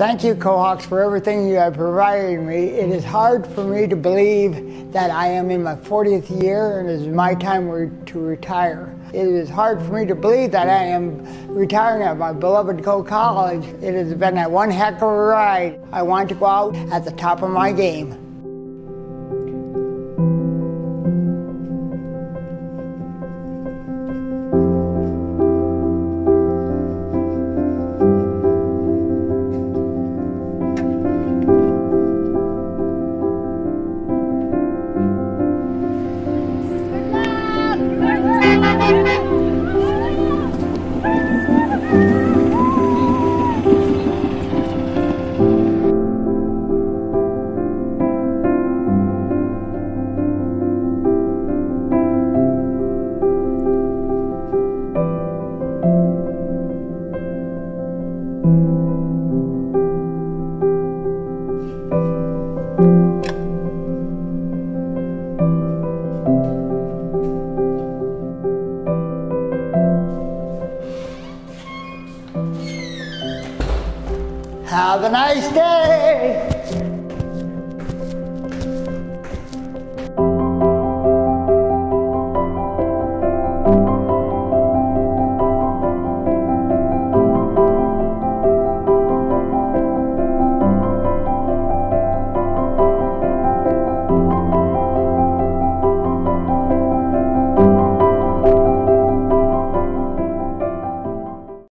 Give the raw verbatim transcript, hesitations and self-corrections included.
Thank you, Cohawks, for everything you have provided me. It is hard for me to believe that I am in my fortieth year and it is my time re to retire. It is hard for me to believe that I am retiring at my beloved Coe College. It has been a one heck of a ride. I want to go out at the top of my game. Have a nice day!